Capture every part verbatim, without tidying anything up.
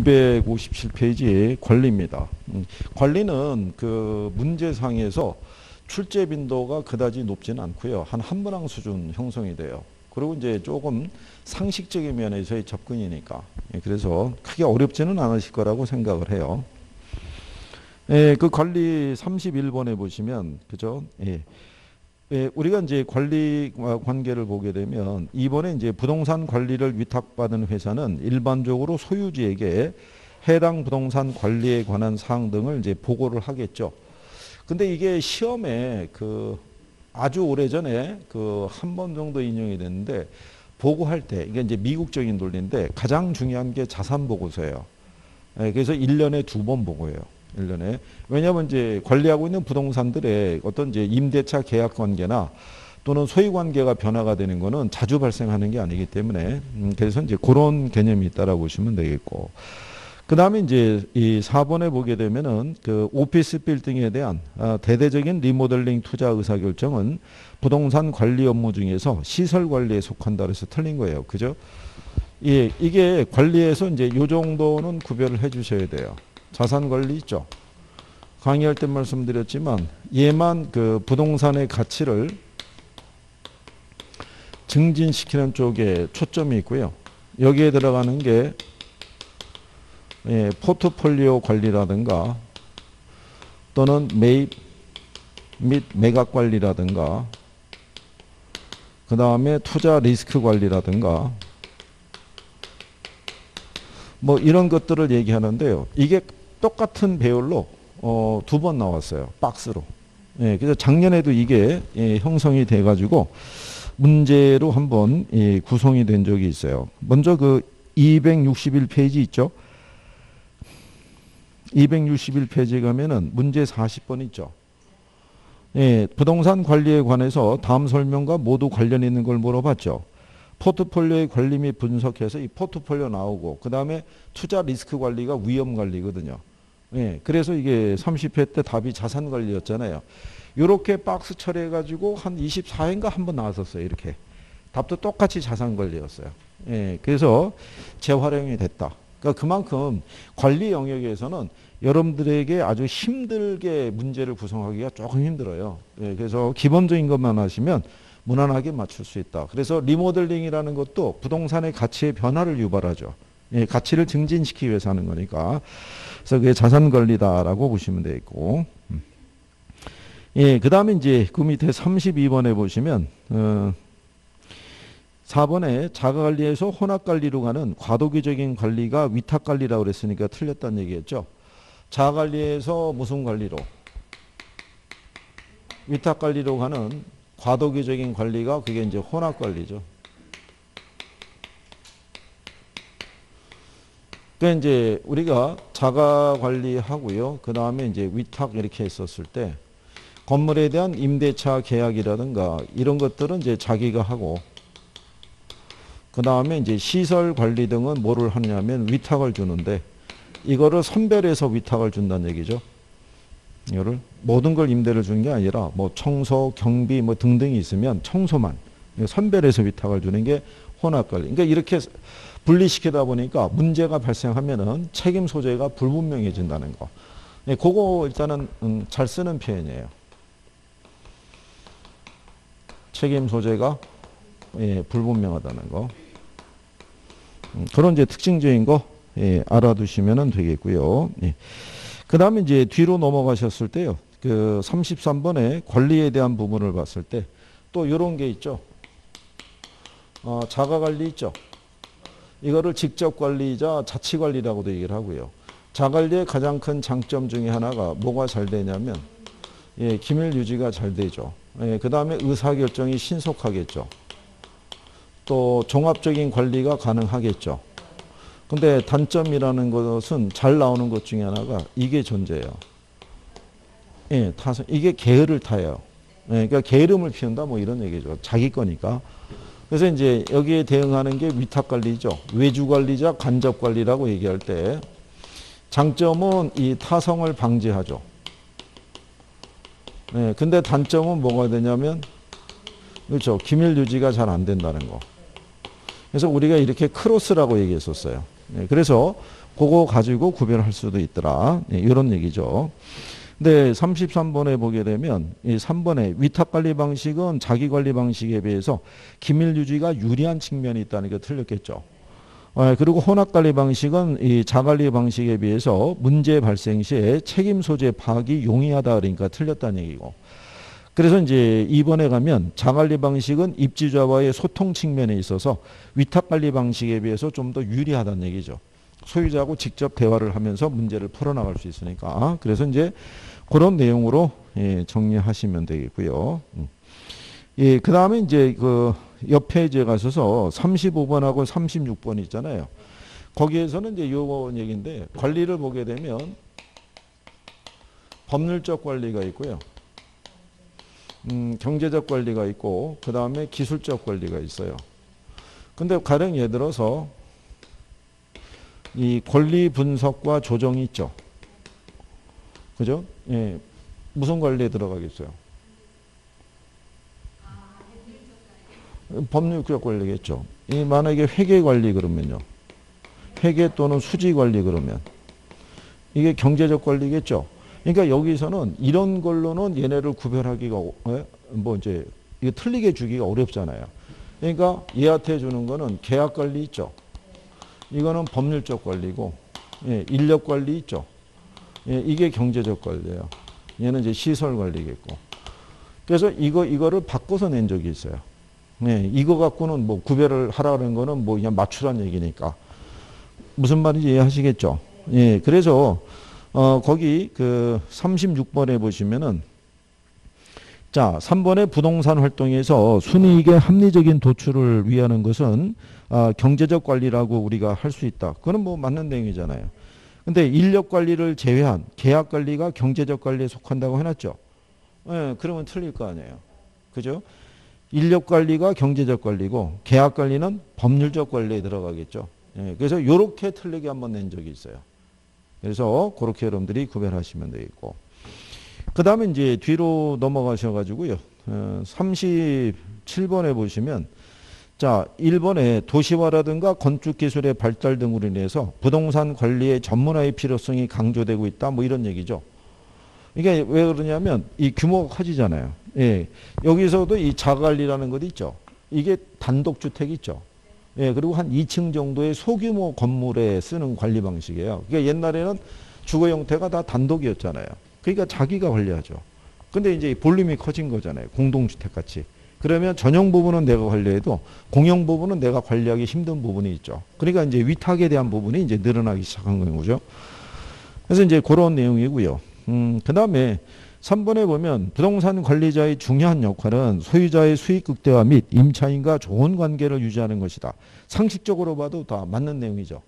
이백오십칠 페이지의 권리입니다. 권리는 그 문제상에서 출제 빈도가 그다지 높지는 않고요. 한 한 문항 수준 형성이 돼요. 그리고 이제 조금 상식적인 면에서의 접근이니까. 그래서 크게 어렵지는 않으실 거라고 생각을 해요. 예, 그 권리 삼십일 번에 보시면, 그죠? 예. 예, 우리가 이제 권리 관계를 보게 되면, 이번에 이제 부동산 관리를 위탁받은 회사는 일반적으로 소유주에게 해당 부동산 관리에 관한 사항 등을 이제 보고를 하겠죠. 근데 이게 시험에 그 아주 오래전에 그 한 번 정도 인용이 됐는데, 보고할 때, 이게 이제 미국적인 논리인데, 가장 중요한 게 자산 보고서예요. 예, 그래서 일 년에 두 번 보고해요. 일 년에. 왜냐하면 이제 관리하고 있는 부동산들의 어떤 이제 임대차 계약 관계나 또는 소유 관계가 변화가 되는 거는 자주 발생하는 게 아니기 때문에 음 그래서 이제 그런 개념이 있다라고 보시면 되겠고. 그 다음에 이제 이 사 번에 보게 되면은 그 오피스 빌딩에 대한 대대적인 리모델링 투자 의사결정은 부동산 관리 업무 중에서 시설 관리에 속한다 그래서 틀린 거예요. 그죠? 예, 이게 관리에서 이제 요 정도는 구별을 해 주셔야 돼요. 자산관리 있죠. 강의할 때 말씀드렸지만 얘만 그 부동산의 가치를 증진시키는 쪽에 초점이 있고요. 여기에 들어가는 게 예, 포트폴리오 관리라든가 또는 매입 및 매각 관리라든가 그 다음에 투자 리스크 관리라든가 뭐 이런 것들을 얘기하는데요. 이게 똑같은 배열로 어, 두 번 나왔어요. 박스로. 예, 그래서 작년에도 이게 예, 형성이 돼가지고 문제로 한번 예, 구성이 된 적이 있어요. 먼저 그 이백육십일 페이지 있죠. 이백육십일 페이지 가면은 문제 사십 번 있죠. 예, 부동산 관리에 관해서 다음 설명과 모두 관련 있는 걸 물어봤죠. 포트폴리오의 관리 및 분석해서 이 포트폴리오 나오고 그 다음에 투자 리스크 관리가 위험 관리거든요. 예, 그래서 이게 삼십 회 때 답이 자산 관리였잖아요. 이렇게 박스 처리해가지고 한 이십사 회인가 한번 나왔었어요. 이렇게 답도 똑같이 자산 관리였어요. 예, 그래서 재활용이 됐다. 그러니까 그만큼 관리 영역에서는 여러분들에게 아주 힘들게 문제를 구성하기가 조금 힘들어요. 예, 그래서 기본적인 것만 하시면 무난하게 맞출 수 있다. 그래서 리모델링이라는 것도 부동산의 가치의 변화를 유발하죠. 예, 가치를 증진시키기 위해서 하는 거니까. 그래서 그게 자산관리다라고 보시면 되겠고. 예, 그 다음에 이제 그 밑에 삼십이 번에 보시면 어, 사 번에 자가관리에서 혼합관리로 가는 과도기적인 관리가 위탁관리라고 그랬으니까 틀렸다는 얘기였죠. 자가관리에서 무슨 관리로? 위탁관리로 가는 과도기적인 관리가 그게 이제 혼합관리죠. 그러니까 이제 우리가 자가관리하고요. 그 다음에 이제 위탁 이렇게 했었을 때 건물에 대한 임대차 계약이라든가 이런 것들은 이제 자기가 하고 그 다음에 이제 시설 관리 등은 뭐를 하냐면 위탁을 주는데 이거를 선별해서 위탁을 준다는 얘기죠. 이거를 모든 걸 임대를 주는 게 아니라 뭐 청소, 경비 뭐 등등이 있으면 청소만 선별해서 위탁을 주는 게 혼합관리. 그러니까 이렇게 분리시키다 보니까 문제가 발생하면은 책임 소재가 불분명해진다는 거. 예, 그거 일단은 음, 잘 쓰는 표현이에요. 책임 소재가 예, 불분명하다는 거. 음, 그런 이제 특징적인 거 예, 알아두시면 되겠고요. 예. 그 다음에 이제 뒤로 넘어가셨을 때요. 그 삼십삼 번에 권리에 대한 부분을 봤을 때 또 이런 게 있죠. 어, 자가관리 있죠. 이거를 직접관리이자 자치관리라고도 얘기를 하고요. 자가관리의 가장 큰 장점 중에 하나가 뭐가 잘 되냐면 예, 기밀 유지가 잘 되죠. 예, 그 다음에 의사결정이 신속하겠죠. 또 종합적인 관리가 가능하겠죠. 근데 단점이라는 것은 잘 나오는 것 중에 하나가 이게 존재해요. 예, 타서 이게 게으를 타요. 예, 그러니까 게으름을 피운다 뭐 이런 얘기죠. 자기 거니까. 그래서 이제 여기에 대응하는 게 위탁관리죠. 외주관리자 간접관리라고 얘기할 때 장점은 이 타성을 방지하죠. 예, 근데 단점은 뭐가 되냐면 그렇죠. 기밀 유지가 잘 안 된다는 거. 그래서 우리가 이렇게 크로스라고 얘기했었어요. 그래서 그거 가지고 구별할 수도 있더라. 이런 얘기죠. 근데 삼십삼 번에 보게 되면 이 삼 번에 위탁관리 방식은 자기관리 방식에 비해서 기밀 유지가 유리한 측면이 있다는 게 틀렸겠죠. 그리고 혼합관리 방식은 이 자관리 방식에 비해서 문제 발생 시에 책임 소재 파악이 용이하다 그러니까 틀렸다는 얘기고. 그래서 이제 이 번에 가면 자관리 방식은 입주자와의 소통 측면에 있어서 위탁관리 방식에 비해서 좀 더 유리하다는 얘기죠. 소유자하고 직접 대화를 하면서 문제를 풀어나갈 수 있으니까. 그래서 이제 그런 내용으로 예, 정리하시면 되겠고요. 예, 그 다음에 이제 그 옆 페이지에 가셔서 삼십오 번하고 삼십육 번 있잖아요. 거기에서는 이제 요번 얘기인데 관리를 보게 되면 법률적 관리가 있고요. 음, 경제적 관리가 있고 그 다음에 기술적 관리가 있어요. 근데 가령 예를 들어서 이 권리 분석과 조정이 있죠. 그죠? 예. 무슨 관리에 들어가겠어요? 법률적 관리겠죠. 이 만약에 회계 관리 그러면요. 회계 또는 수지 관리 그러면 이게 경제적 관리겠죠. 그러니까 여기서는 이런 걸로는 얘네를 구별하기가 뭐 이제 이거 틀리게 주기가 어렵잖아요. 그러니까 얘한테 주는 거는 계약 관리 있죠. 이거는 법률적 관리고, 예, 인력 관리 있죠. 예, 이게 경제적 관리예요. 얘는 이제 시설 관리겠고. 그래서 이거 이거를 바꿔서 낸 적이 있어요. 예, 이거 갖고는 뭐 구별을 하라는 거는 뭐 그냥 맞추란 얘기니까 무슨 말인지 이해하시겠죠. 예, 그래서 어 거기 그 삼십육 번에 보시면은 자 삼 번의 부동산 활동에서 순이익의 합리적인 도출을 위하는 것은 아, 경제적 관리라고 우리가 할 수 있다. 그건 뭐 맞는 내용이잖아요. 근데 인력 관리를 제외한 계약 관리가 경제적 관리에 속한다고 해놨죠. 예, 그러면 틀릴 거 아니에요. 그죠? 인력 관리가 경제적 관리고 계약 관리는 법률적 관리에 들어가겠죠. 예, 그래서 요렇게 틀리게 한번 낸 적이 있어요. 그래서 그렇게 여러분들이 구별하시면 되겠고. 그 다음에 이제 뒤로 넘어가셔가지고요. 삼십칠 번에 보시면 자 일 번에 도시화라든가 건축기술의 발달 등으로 인해서 부동산 관리의 전문화의 필요성이 강조되고 있다. 뭐 이런 얘기죠. 이게 왜 그러냐면 이 규모가 커지잖아요. 예, 여기서도 이 자가관리라는 것 있죠. 이게 단독주택 있죠. 예, 그리고 한 이 층 정도의 소규모 건물에 쓰는 관리 방식이에요. 그러니까 옛날에는 주거 형태가 다 단독이었잖아요. 그러니까 자기가 관리하죠. 근데 이제 볼륨이 커진 거잖아요. 공동주택 같이. 그러면 전용 부분은 내가 관리해도 공용 부분은 내가 관리하기 힘든 부분이 있죠. 그러니까 이제 위탁에 대한 부분이 이제 늘어나기 시작한 거죠. 그래서 이제 그런 내용이고요. 음, 그 다음에 삼 번에 보면 부동산 관리자의 중요한 역할은 소유자의 수익 극대화 및 임차인과 좋은 관계를 유지하는 것이다. 상식적으로 봐도 다 맞는 내용이죠.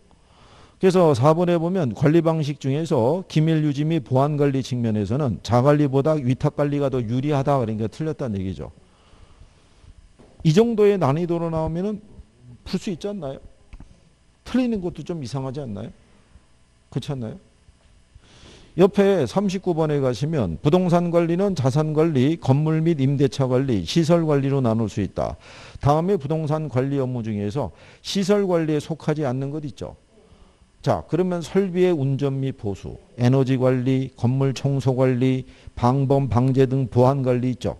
그래서 사 번에 보면 관리 방식 중에서 기밀 유지 및 보안 관리 측면에서는 자관리보다 위탁 관리가 더 유리하다. 그러니까 틀렸다는 얘기죠. 이 정도의 난이도로 나오면은 풀 수 있지 않나요? 틀리는 것도 좀 이상하지 않나요? 그렇지 않나요? 옆에 삼십구 번에 가시면 부동산 관리는 자산 관리, 건물 및 임대차 관리, 시설 관리로 나눌 수 있다. 다음에 부동산 관리 업무 중에서 시설 관리에 속하지 않는 것 있죠. 자, 그러면 설비의 운전 및 보수, 에너지 관리, 건물 청소 관리, 방범, 방제 등 보안 관리 있죠.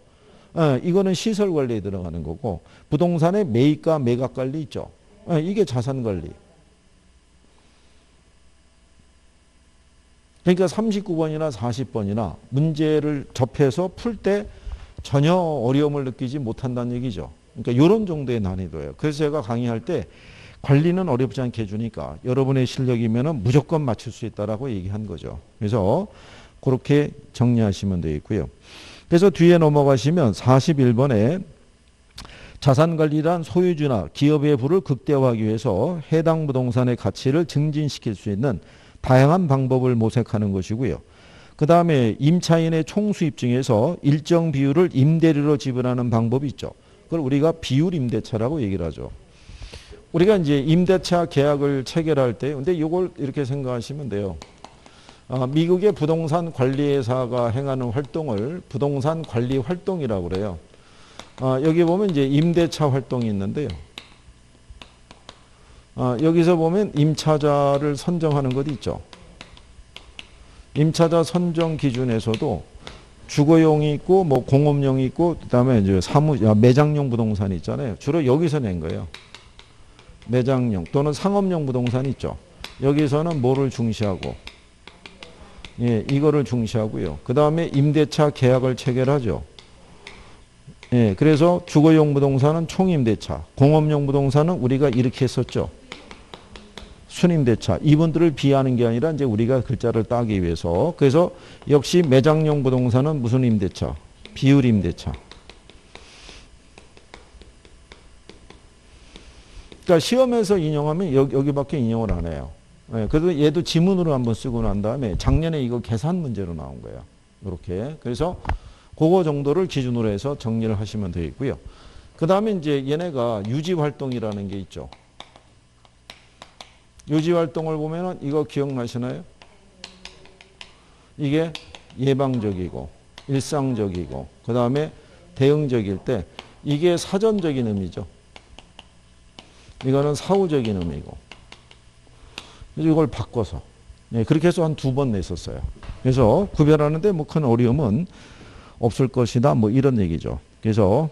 어, 이거는 시설 관리에 들어가는 거고 부동산의 매입과 매각 관리 있죠. 어, 이게 자산 관리. 그러니까 삼십구 번이나 사십 번이나 문제를 접해서 풀 때 전혀 어려움을 느끼지 못한다는 얘기죠. 그러니까 이런 정도의 난이도예요. 그래서 제가 강의할 때 관리는 어렵지 않게 해주니까 여러분의 실력이면 무조건 맞출 수 있다라고 얘기한 거죠. 그래서 그렇게 정리하시면 되겠고요. 그래서 뒤에 넘어가시면 사십일 번에 자산관리란 소유주나 기업의 부를 극대화하기 위해서 해당 부동산의 가치를 증진시킬 수 있는 다양한 방법을 모색하는 것이고요. 그 다음에 임차인의 총수입 중에서 일정 비율을 임대료로 지불하는 방법이 있죠. 그걸 우리가 비율 임대차라고 얘기를 하죠. 우리가 이제 임대차 계약을 체결할 때, 근데 이걸 이렇게 생각하시면 돼요. 아, 미국의 부동산 관리회사가 행하는 활동을 부동산 관리 활동이라고 그래요. 아, 여기 보면 이제 임대차 활동이 있는데요. 어, 여기서 보면 임차자를 선정하는 것도 있죠. 임차자 선정 기준에서도 주거용이 있고 뭐 공업용이 있고 그다음에 이제 사무 매장용 부동산이 있잖아요. 주로 여기서 낸 거예요. 매장용 또는 상업용 부동산이 있죠. 여기서는 뭐를 중시하고 예, 이거를 중시하고요. 그다음에 임대차 계약을 체결하죠. 예, 그래서 주거용 부동산은 총임대차, 공업용 부동산은 우리가 이렇게 했었죠. 순임대차. 이분들을 비하하는 게 아니라 이제 우리가 글자를 따기 위해서. 그래서 역시 매장용 부동산은 무슨 임대차? 비율 임대차. 그러니까 시험에서 인용하면 여기, 여기밖에 인용을 안 해요. 예, 그래도 얘도 지문으로 한번 쓰고 난 다음에 작년에 이거 계산 문제로 나온 거예요. 이렇게. 그래서 그거 정도를 기준으로 해서 정리를 하시면 되겠고요. 그 다음에 이제 얘네가 유지활동이라는 게 있죠. 유지활동을 보면은 이거 기억나시나요? 이게 예방적이고 일상적이고 그 다음에 대응적일 때 이게 사전적인 의미죠. 이거는 사후적인 의미고. 그래서 이걸 바꿔서 네, 그렇게 해서 한 두 번 냈었어요. 그래서 구별하는데 뭐 큰 어려움은 없을 것이다. 뭐 이런 얘기죠. 그래서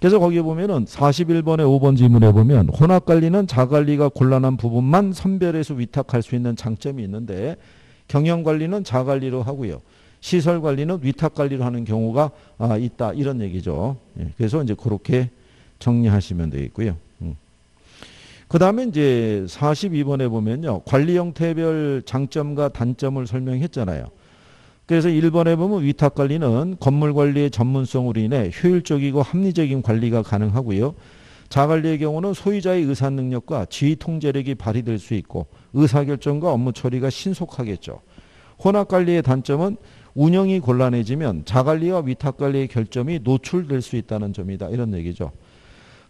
그래서 거기에 보면은 사십일 번에 오 번 지문에 보면 혼합관리는 자관리가 곤란한 부분만 선별해서 위탁할 수 있는 장점이 있는데 경영관리는 자관리로 하고요. 시설관리는 위탁관리로 하는 경우가 아, 있다. 이런 얘기죠. 예, 그래서 이제 그렇게 정리하시면 되겠고요. 음. 그 다음에 이제 사십이 번에 보면요. 관리 형태별 장점과 단점을 설명했잖아요. 그래서 일 번에 보면 위탁관리는 건물관리의 전문성으로 인해 효율적이고 합리적인 관리가 가능하고요. 자관리의 경우는 소유자의 의사능력과 지휘통제력이 발휘될 수 있고 의사결정과 업무 처리가 신속하겠죠. 혼합관리의 단점은 운영이 곤란해지면 자관리와 위탁관리의 결점이 노출될 수 있다는 점이다. 이런 얘기죠.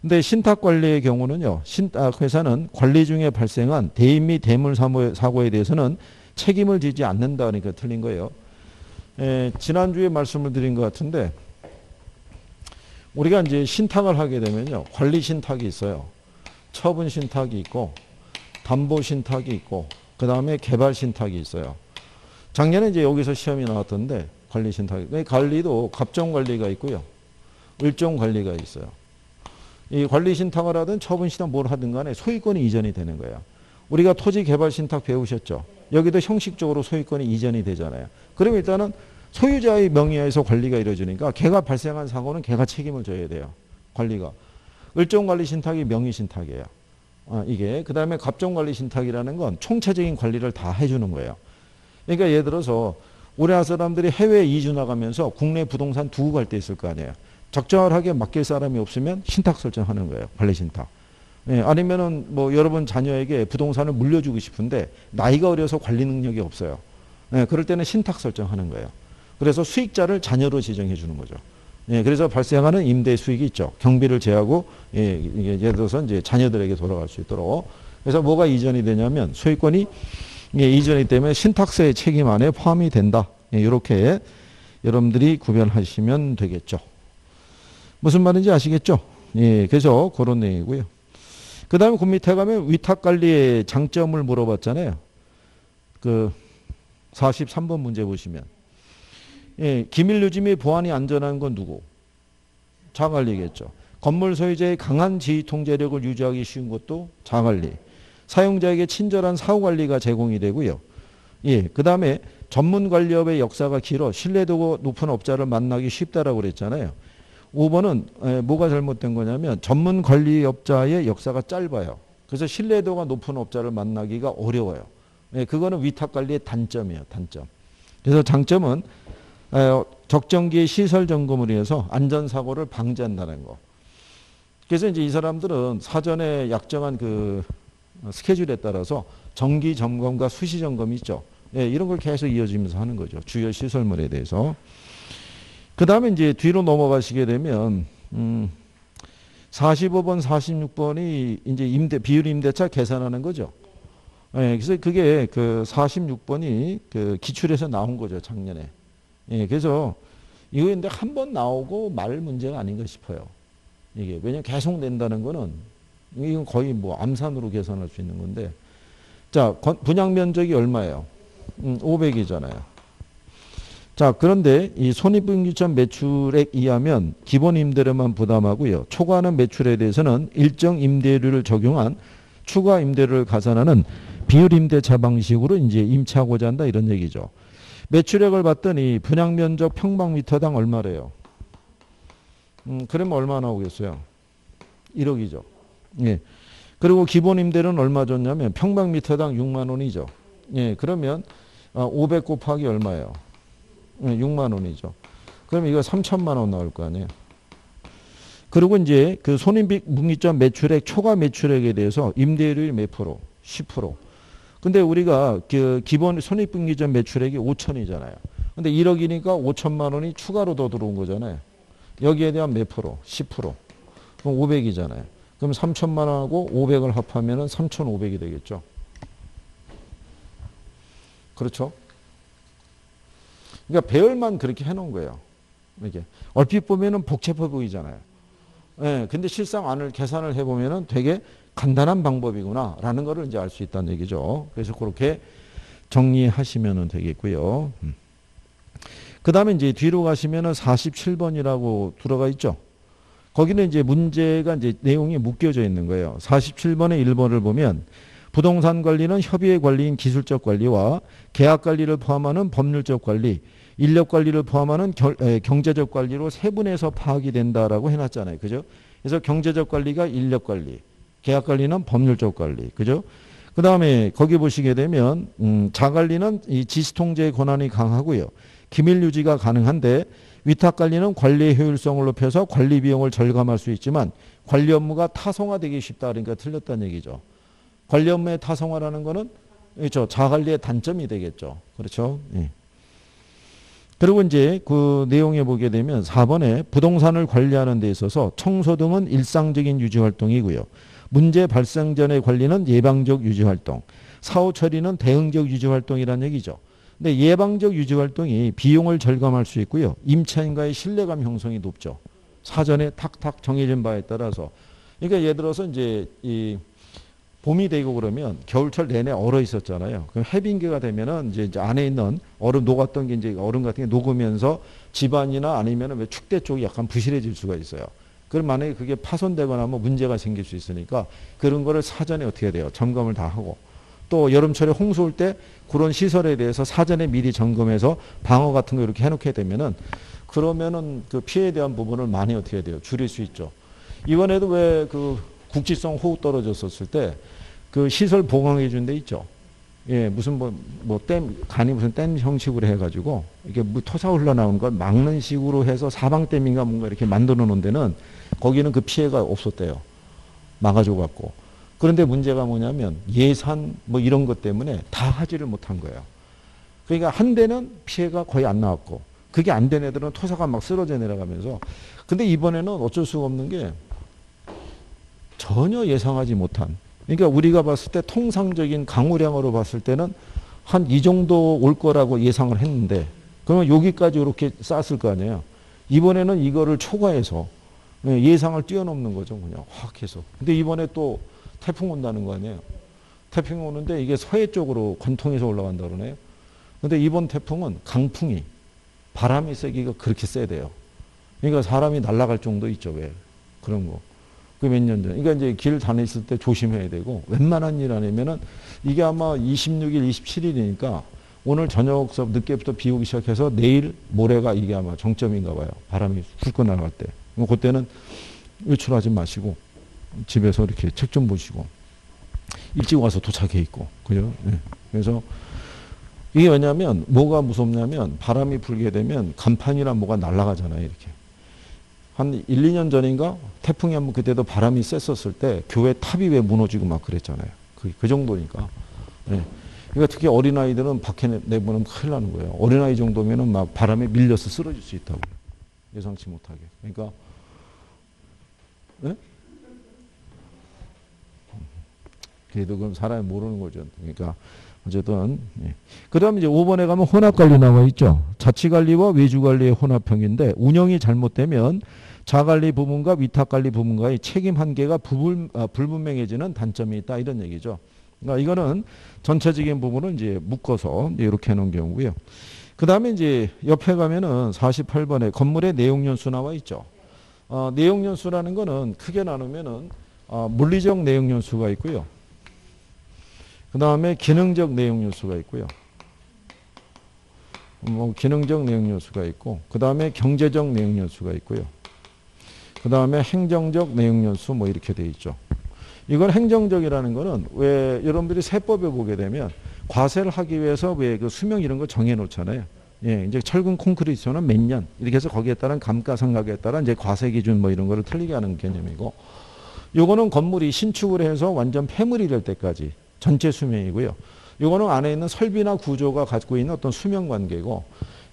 근데 신탁관리의 경우는요. 신탁회사는 관리 중에 발생한 대인 및 대물 사고에 대해서는 책임을 지지 않는다. 그러니까 틀린 거예요. 예, 지난주에 말씀을 드린 것 같은데 우리가 이제 신탁을 하게 되면요. 관리 신탁이 있어요. 처분 신탁이 있고 담보 신탁이 있고 그 다음에 개발 신탁이 있어요. 작년에 이제 여기서 시험이 나왔던데 관리 신탁이. 관리도 갑종 관리가 있고요. 을종 관리가 있어요. 이 관리 신탁을 하든 처분 신탁 뭘 하든 간에 소유권이 이전이 되는 거예요. 우리가 토지 개발 신탁 배우셨죠. 여기도 형식적으로 소유권이 이전이 되잖아요. 그럼 일단은 소유자의 명의에서 관리가 이루어지니까 걔가 발생한 사고는 걔가 책임을 져야 돼요. 관리가. 을종관리 신탁이 명의 신탁이에요. 아, 이게. 그 다음에 갑종관리 신탁이라는 건 총체적인 관리를 다 해주는 거예요. 그러니까 예를 들어서 우리나라 사람들이 해외 이주 나가면서 국내 부동산 두고 갈 때 있을 거 아니에요. 적절하게 맡길 사람이 없으면 신탁 설정하는 거예요. 관리 신탁. 예, 아니면은 뭐 여러분 자녀에게 부동산을 물려주고 싶은데 나이가 어려서 관리 능력이 없어요. 예, 그럴 때는 신탁 설정하는 거예요. 그래서 수익자를 자녀로 지정해 주는 거죠. 예, 그래서 발생하는 임대 수익이 있죠. 경비를 제하고 예, 예를 들어서 이제 자녀들에게 돌아갈 수 있도록. 그래서 뭐가 이전이 되냐면 소유권이 예, 이전이 때문에 신탁서의 책임 안에 포함이 된다. 예, 이렇게 여러분들이 구별하시면 되겠죠. 무슨 말인지 아시겠죠? 예, 그래서 그런 내용이고요. 그 다음에 그 밑에 가면 위탁관리의 장점을 물어봤잖아요. 그 사십삼 번 문제 보시면. 예, 기밀유지 및 보안이 안전한 건 누구? 자관리겠죠. 건물 소유자의 강한 지휘통제력을 유지하기 쉬운 것도 자관리. 사용자에게 친절한 사후관리가 제공이 되고요. 예, 그 다음에 전문관리업의 역사가 길어 신뢰도가 높은 업자를 만나기 쉽다라고 그랬잖아요. 오 번은 뭐가 잘못된 거냐면 전문 관리업자의 역사가 짧아요. 그래서 신뢰도가 높은 업자를 만나기가 어려워요. 그거는 위탁관리의 단점이에요. 단점. 그래서 장점은 적정기의 시설 점검을 위해서 안전사고를 방지한다는 거. 그래서 이제 이 사람들은 사전에 약정한 그 스케줄에 따라서 정기 점검과 수시 점검이 있죠. 이런 걸 계속 이어지면서 하는 거죠. 주요 시설물에 대해서. 그 다음에 이제 뒤로 넘어가시게 되면, 음, 사십오 번, 사십육 번이 이제 임대, 비율 임대차 계산하는 거죠. 예, 그래서 그게 그 사십육 번이 그 기출에서 나온 거죠, 작년에. 예, 그래서 이거 근데 한 번 나오고 말 문제가 아닌가 싶어요. 이게, 왜냐면 계속 낸다는 거는 이건 거의 뭐 암산으로 계산할 수 있는 건데, 자, 분양 면적이 얼마예요? 음, 오백이잖아요. 자, 그런데 이 손익분기점 매출액 이하면 기본 임대료만 부담하고요. 초과하는 매출에 대해서는 일정 임대료를 적용한 추가 임대료를 가산하는 비율 임대차 방식으로 이제 임차하고자 한다, 이런 얘기죠. 매출액을 봤더니 분양 면적 평방미터당 얼마래요? 음, 그러면 얼마 나오겠어요? 일억이죠. 예. 그리고 기본 임대료는 얼마 줬냐면 평방미터당 육만 원이죠. 예. 그러면 오백 곱하기 얼마예요? 예, 육만 원이죠. 그럼 이거 삼천만 원 나올 거 아니에요. 그리고 이제 그 손익분기점 매출액 초과 매출액에 대해서 임대료율 몇 프로? 십 퍼센트. 근데 우리가 그 기본 손익분기점 매출액이 오천이잖아요. 근데 일억이니까 오천만 원이 추가로 더 들어온 거잖아요. 여기에 대한 몇 프로? 십 퍼센트. 그럼 오백이잖아요. 그럼 삼천만 원하고 오백을 합하면은 삼천오백이 되겠죠. 그렇죠? 그러니까 배열만 그렇게 해놓은 거예요. 이렇게 얼핏 보면은 복잡해 보이잖아요. 예, 네, 근데 실상 안을 계산을 해보면은 되게 간단한 방법이구나라는 거를 이제 알 수 있다는 얘기죠. 그래서 그렇게 정리하시면 되겠고요. 음. 그 다음에 이제 뒤로 가시면은 사십칠 번이라고 들어가 있죠. 거기는 이제 문제가 이제 내용이 묶여져 있는 거예요. 사십칠 번의 일 번을 보면 부동산 관리는 협의의 관리인 기술적 관리와 계약 관리를 포함하는 법률적 관리, 인력 관리를 포함하는 결, 에, 경제적 관리로 세분해서 파악이 된다라고 해놨잖아요. 그죠? 그래서 경제적 관리가 인력 관리, 계약 관리는 법률적 관리. 그죠? 그 다음에 거기 보시게 되면, 음, 자관리는 이 지시통제의 권한이 강하고요. 기밀 유지가 가능한데 위탁 관리는 관리의 효율성을 높여서 관리 비용을 절감할 수 있지만 관리 업무가 타성화되기 쉽다. 그러니까 틀렸다는 얘기죠. 관리 업무의 타성화라는 거는 그렇죠. 자관리의 단점이 되겠죠. 그렇죠. 예. 그리고 이제 그 내용에 보게 되면 사 번에 부동산을 관리하는 데 있어서 청소 등은 일상적인 유지 활동이고요. 문제 발생 전의 관리는 예방적 유지 활동, 사후 처리는 대응적 유지 활동이라는 얘기죠. 근데 예방적 유지 활동이 비용을 절감할 수 있고요. 임차인과의 신뢰감 형성이 높죠. 사전에 탁탁 정해진 바에 따라서. 그러니까 예를 들어서 이제 이 봄이 되고 그러면 겨울철 내내 얼어 있었잖아요. 그럼 해빙기가 되면은 이제, 이제 안에 있는 얼음 녹았던 게 이제 얼음 같은 게 녹으면서 집안이나 아니면은 왜 축대 쪽이 약간 부실해질 수가 있어요. 그럼 만약에 그게 파손되거나 하면 문제가 생길 수 있으니까 그런 거를 사전에 어떻게 해야 돼요? 점검을 다 하고. 또 여름철에 홍수 올 때 그런 시설에 대해서 사전에 미리 점검해서 방어 같은 거 이렇게 해놓게 되면은 그러면은 그 피해에 대한 부분을 많이 어떻게 해야 돼요? 줄일 수 있죠. 이번에도 왜 그 국지성 호우 떨어졌었을 때 그 시설 보강해 준 데 있죠. 예, 무슨 뭐, 뭐 댐, 간이 무슨 댐 형식으로 해가지고 이렇게 물 토사 흘러나오는 걸 막는 식으로 해서 사방댐인가 뭔가 이렇게 만들어 놓은 데는 거기는 그 피해가 없었대요. 막아줘 갖고. 그런데 문제가 뭐냐면 예산 뭐 이런 것 때문에 다 하지를 못한 거예요. 그러니까 한 대는 피해가 거의 안 나왔고 그게 안 된 애들은 토사가 막 쓰러져 내려가면서 근데 이번에는 어쩔 수가 없는 게 전혀 예상하지 못한 그러니까 우리가 봤을 때 통상적인 강우량으로 봤을 때는 한 이 정도 올 거라고 예상을 했는데 그러면 여기까지 이렇게 쌌을 거 아니에요. 이번에는 이거를 초과해서 예상을 뛰어넘는 거죠. 그냥 확 해서. 근데 이번에 또 태풍 온다는 거 아니에요. 태풍 오는데 이게 서해 쪽으로 관통해서 올라간다 그러네요. 근데 이번 태풍은 강풍이 바람이 세기가 그렇게 세대요. 그러니까 사람이 날아갈 정도 있죠. 왜? 그런 거. 그 몇 년 전. 그러니까 이제 길 다녔을 때 조심해야 되고 웬만한 일 아니면은 이게 아마 이십육 일, 이십칠 일이니까 오늘 저녁서 늦게부터 비 오기 시작해서 내일 모레가 이게 아마 정점인가 봐요. 바람이 훑고 날아갈 때. 그때는 외출하지 마시고 집에서 이렇게 책 좀 보시고 일찍 와서 도착해 있고 그죠? 네. 그래서 이게 왜냐면 뭐가 무섭냐면 바람이 불게 되면 간판이나 뭐가 날아가잖아요. 이렇게 한 일, 이 년 전인가 태풍이 한번 그때도 바람이 셌었을 때 교회 탑이 왜 무너지고 막 그랬잖아요. 그, 그 정도니까. 네. 그러니까 특히 어린아이들은 밖에 내보내면 큰일 나는 거예요. 어린아이 정도면은 막 바람에 밀려서 쓰러질 수 있다고. 예상치 못하게. 그러니까 네? 그래도 그럼 사람이 모르는 거죠. 그러니까 어쨌든. 예. 그 다음에 이제 오 번에 가면 혼합관리 나와 있죠. 자치관리와 외주관리의 혼합형인데 운영이 잘못되면 자관리 부문과 위탁관리 부문과의 책임 한계가 부불, 아, 불분명해지는 단점이 있다. 이런 얘기죠. 그러니까 이거는 전체적인 부분은 이제 묶어서 이렇게 해놓은 경우고요. 그 다음에 이제 옆에 가면은 사십팔 번에 건물의 내용연수 나와 있죠. 어, 내용연수라는 거는 크게 나누면은 어, 물리적 내용연수가 있고요. 그 다음에 기능적 내용연수가 있고요. 뭐 기능적 내용연수가 있고, 그 다음에 경제적 내용연수가 있고요. 그 다음에 행정적 내용연수 뭐 이렇게 돼 있죠. 이건 행정적이라는 거는 왜 여러분들이 세법에 보게 되면 과세를 하기 위해서 왜 그 수명 이런 거 정해놓잖아요. 예, 이제 철근 콘크리트는 몇 년 이렇게 해서 거기에 따른 감가상각에 따른 이제 과세 기준 뭐 이런 거를 틀리게 하는 개념이고, 요거는 건물이 신축을 해서 완전 폐물이 될 때까지 전체 수명이고요. 요거는 안에 있는 설비나 구조가 갖고 있는 어떤 수명 관계고,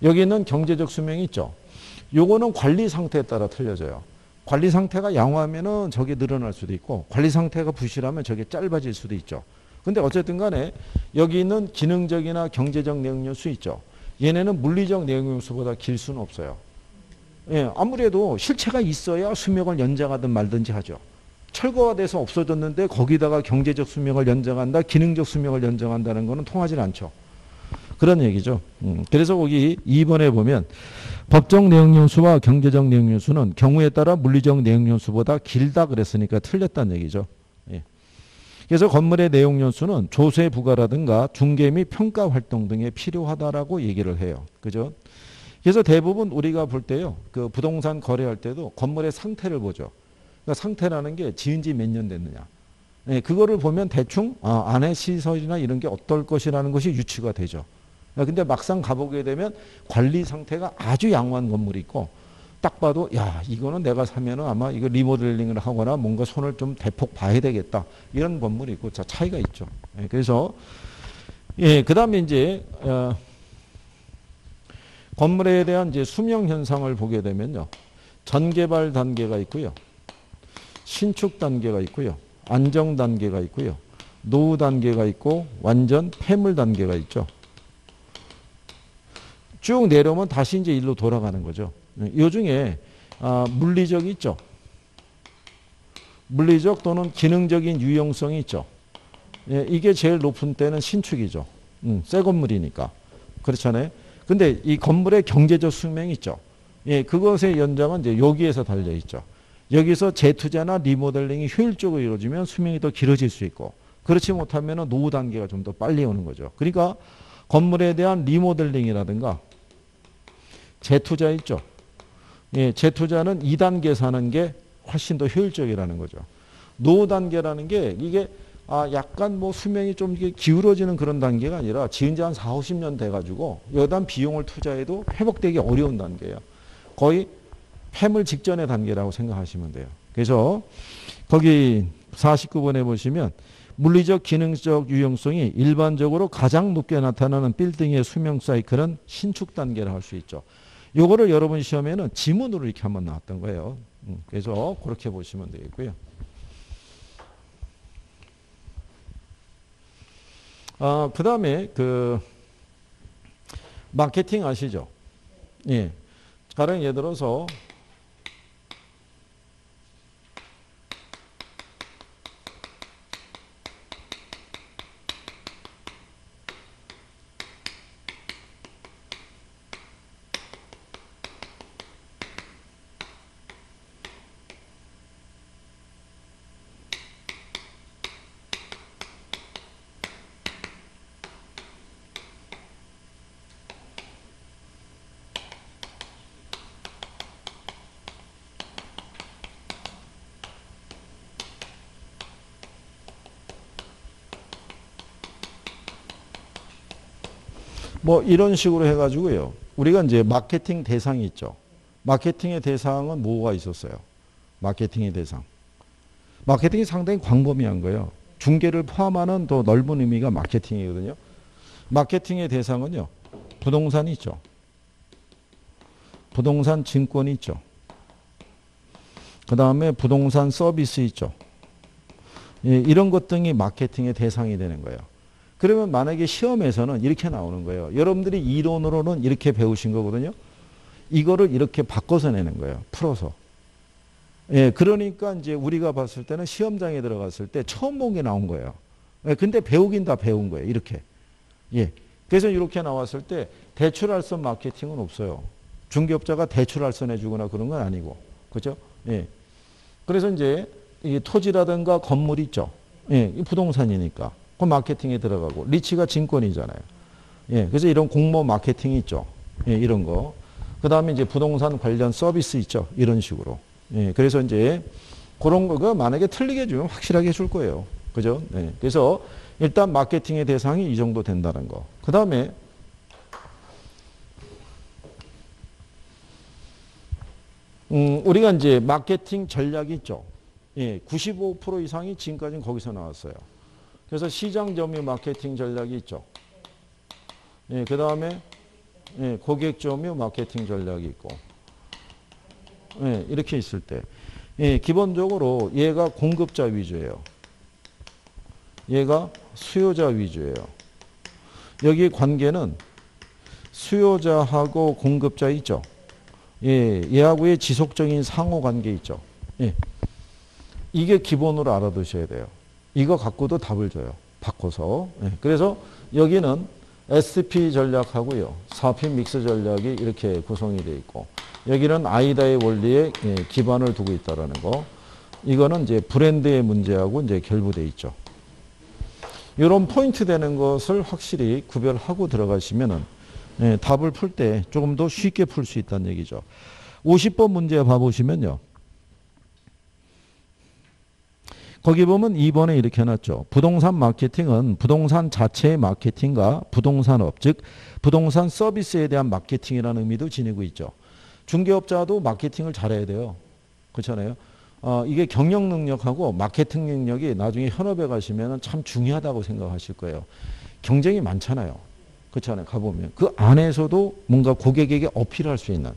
여기 있는 경제적 수명이 있죠. 요거는 관리 상태에 따라 틀려져요. 관리 상태가 양호하면은 저게 늘어날 수도 있고, 관리 상태가 부실하면 저게 짧아질 수도 있죠. 근데 어쨌든 간에 여기 있는 기능적이나 경제적 내용연수 있죠. 얘네는 물리적 내용연수보다 길 수는 없어요. 예, 아무래도 실체가 있어야 수명을 연장하든 말든지 하죠. 철거가 돼서 없어졌는데 거기다가 경제적 수명을 연장한다, 기능적 수명을 연장한다는 거는 통하지 않죠. 그런 얘기죠. 음, 그래서 거기 이 번에 보면 법적 내용연수와 경제적 내용연수는 경우에 따라 물리적 내용연수보다 길다 그랬으니까 틀렸다는 얘기죠. 예. 그래서 건물의 내용연수는 조세 부과라든가 중개 및 평가 활동 등에 필요하다라고 얘기를 해요. 그죠? 그래서 대부분 우리가 볼 때요, 그 부동산 거래할 때도 건물의 상태를 보죠. 그러니까 상태라는 게 지은 지 몇 년 됐느냐. 예, 그거를 보면 대충 아, 안에 시설이나 이런 게 어떨 것이라는 것이 유추가 되죠. 근데 막상 가보게 되면 관리 상태가 아주 양호한 건물이 있고, 딱 봐도 야, 이거는 내가 사면은 아마 이거 리모델링을 하거나 뭔가 손을 좀 대폭 봐야 되겠다, 이런 건물이 있고, 자, 차이가 있죠. 예, 그래서 예, 그 다음에 이제 어, 건물에 대한 이제 수명 현상을 보게 되면요, 전개발 단계가 있고요, 신축 단계가 있고요, 안정 단계가 있고요, 노후 단계가 있고, 완전 폐물 단계가 있죠. 쭉 내려오면 다시 이제 일로 돌아가는 거죠. 요 중에 아, 물리적이 있죠. 물리적 또는 기능적인 유용성이 있죠. 예, 이게 제일 높은 때는 신축이죠. 음, 새 건물이니까. 그렇잖아요. 근데 이 건물의 경제적 수명이 있죠. 예, 그것의 연장은 이제 여기에서 달려있죠. 여기서 재투자나 리모델링이 효율적으로 이루어지면 수명이 더 길어질 수 있고, 그렇지 못하면 노후 단계가 좀 더 빨리 오는 거죠. 그러니까 건물에 대한 리모델링이라든가 재투자 있죠. 예, 재투자는 이 단계 사는 게 훨씬 더 효율적이라는 거죠. 노후 단계라는 게 이게 아 약간 뭐 수명이 좀 이게 기울어지는 그런 단계가 아니라 지은 지 한 사오십 년 돼가지고 여단 비용을 투자해도 회복되기 어려운 단계예요. 거의 폐물 직전의 단계라고 생각하시면 돼요. 그래서 거기 사십구 번에 보시면 물리적 기능적 유용성이 일반적으로 가장 높게 나타나는 빌딩의 수명 사이클은 신축 단계라 할 수 있죠. 요거를 여러분 시험에는 지문으로 이렇게 한번 나왔던 거예요. 그래서 그렇게 보시면 되겠고요. 아, 그다음에 그 마케팅 아시죠? 예. 가령 예를 들어서 뭐 이런 식으로 해가지고요. 우리가 이제 마케팅 대상이 있죠. 마케팅의 대상은 뭐가 있었어요? 마케팅의 대상. 마케팅이 상당히 광범위한 거예요. 중개를 포함하는 더 넓은 의미가 마케팅이거든요. 마케팅의 대상은요, 부동산이 있죠. 부동산 증권이 있죠. 그 다음에 부동산 서비스 있죠. 예, 이런 것 등이 마케팅의 대상이 되는 거예요. 그러면 만약에 시험에서는 이렇게 나오는 거예요. 여러분들이 이론으로는 이렇게 배우신 거거든요. 이거를 이렇게 바꿔서 내는 거예요. 풀어서. 예, 그러니까 이제 우리가 봤을 때는 시험장에 들어갔을 때 처음 본 게 나온 거예요. 예, 근데 배우긴 다 배운 거예요. 이렇게. 예. 그래서 이렇게 나왔을 때 대출알선 마케팅은 없어요. 중개업자가 대출알선 해주거나 그런 건 아니고. 그죠? 예. 그래서 이제 이 토지라든가 건물 있죠. 예, 부동산이니까. 그 마케팅에 들어가고. 리치가 증권이잖아요. 예, 그래서 이런 공모 마케팅이 있죠. 예, 이런 거. 그 다음에 이제 부동산 관련 서비스 있죠. 이런 식으로. 예, 그래서 이제 그런 거가 만약에 틀리게 주면 확실하게 해줄 거예요. 그죠? 예, 그래서 일단 마케팅의 대상이 이 정도 된다는 거. 그 다음에 음, 우리가 이제 마케팅 전략이 있죠. 예, 구십오 퍼센트 이상이 지금까지는 거기서 나왔어요. 그래서 시장 점유 마케팅 전략이 있죠. 예, 그 다음에 예, 고객 점유 마케팅 전략이 있고. 예, 이렇게 있을 때. 예, 기본적으로 얘가 공급자 위주예요. 얘가 수요자 위주예요. 여기 관계는 수요자하고 공급자 있죠. 예, 얘하고의 지속적인 상호 관계 있죠. 예. 이게 기본으로 알아두셔야 돼요. 이거 갖고도 답을 줘요. 바꿔서. 예. 그래서 여기는 에스피 전략하고요. 사피 믹스 전략이 이렇게 구성이 되어 있고, 여기는 아이다의 원리에 예, 기반을 두고 있다라는 거. 이거는 이제 브랜드의 문제하고 이제 결부되어 있죠. 이런 포인트 되는 것을 확실히 구별하고 들어가시면은 예, 답을 풀 때 조금 더 쉽게 풀 수 있다는 얘기죠. 오십 번 문제 봐보시면요. 거기 보면 이 번에 이렇게 해놨죠. 부동산 마케팅은 부동산 자체의 마케팅과 부동산업, 즉 부동산 서비스에 대한 마케팅이라는 의미도 지니고 있죠. 중개업자도 마케팅을 잘해야 돼요. 그렇잖아요. 어, 이게 경영 능력하고 마케팅 능력이 나중에 현업에 가시면 참 중요하다고 생각하실 거예요. 경쟁이 많잖아요. 그렇잖아요. 가보면. 그 안에서도 뭔가 고객에게 어필할 수 있는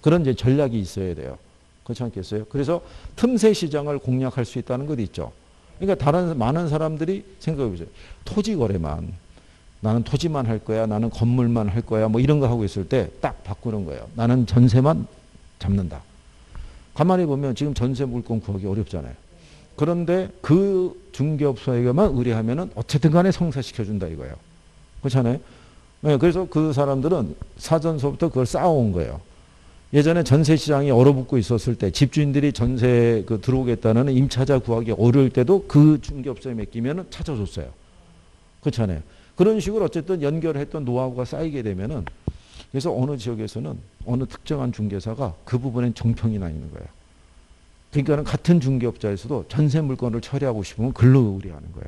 그런 이제 전략이 있어야 돼요. 그렇지 않겠어요? 그래서 틈새 시장을 공략할 수 있다는 것도 있죠. 그러니까 다른 많은 사람들이 생각해보세요. 토지 거래만. 나는 토지만 할 거야. 나는 건물만 할 거야. 뭐 이런 거 하고 있을 때 딱 바꾸는 거예요. 나는 전세만 잡는다. 가만히 보면 지금 전세 물건 구하기 어렵잖아요. 그런데 그 중개업소에게만 의뢰하면은 어쨌든 간에 성사시켜준다 이거예요. 그렇잖아요? 네, 그래서 그 사람들은 사전서부터 그걸 쌓아온 거예요. 예전에 전세 시장이 얼어붙고 있었을 때 집주인들이 전세 그 들어오겠다는 임차자 구하기 어려울 때도 그 중개업소에 맡기면 찾아줬어요. 그렇잖아요. 그런 식으로 어쨌든 연결했던 노하우가 쌓이게 되면은, 그래서 어느 지역에서는 어느 특정한 중개사가 그 부분엔 정평이 나 있는 거예요. 그러니까는 같은 중개업자에서도 전세 물건을 처리하고 싶으면 글로 의뢰하는 거예요.